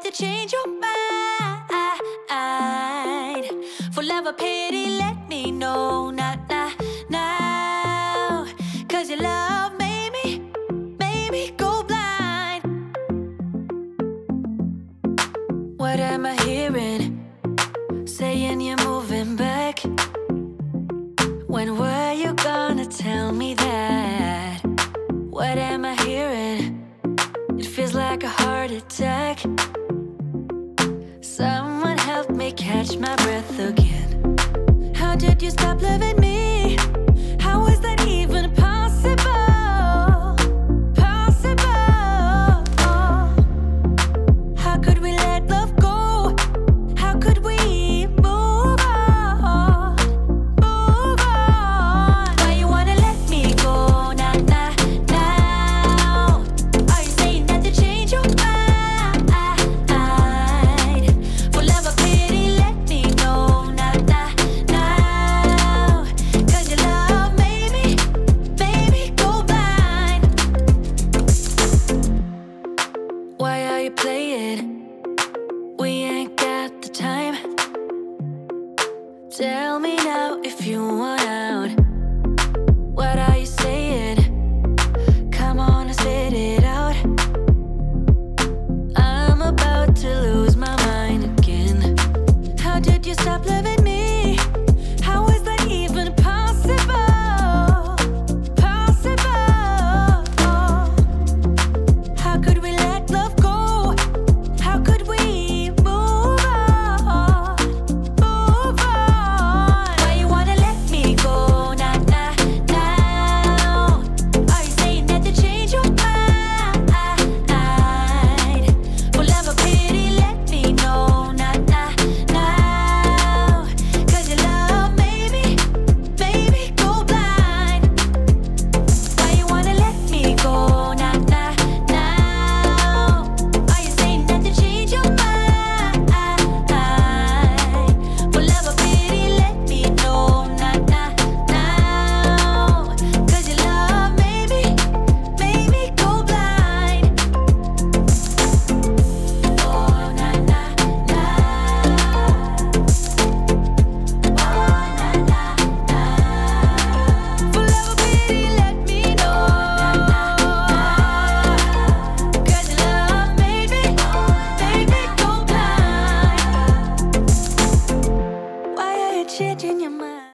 had to change your mind. For love or pity, let me know. Not now. Cause your love made me go blind. What am I hearing? Saying you're moving back. When were you gonna tell me that? What am I hearing? It feels like a heart attack. Someone help me catch my breath again. How did you stop loving me? How is that even possible? How could we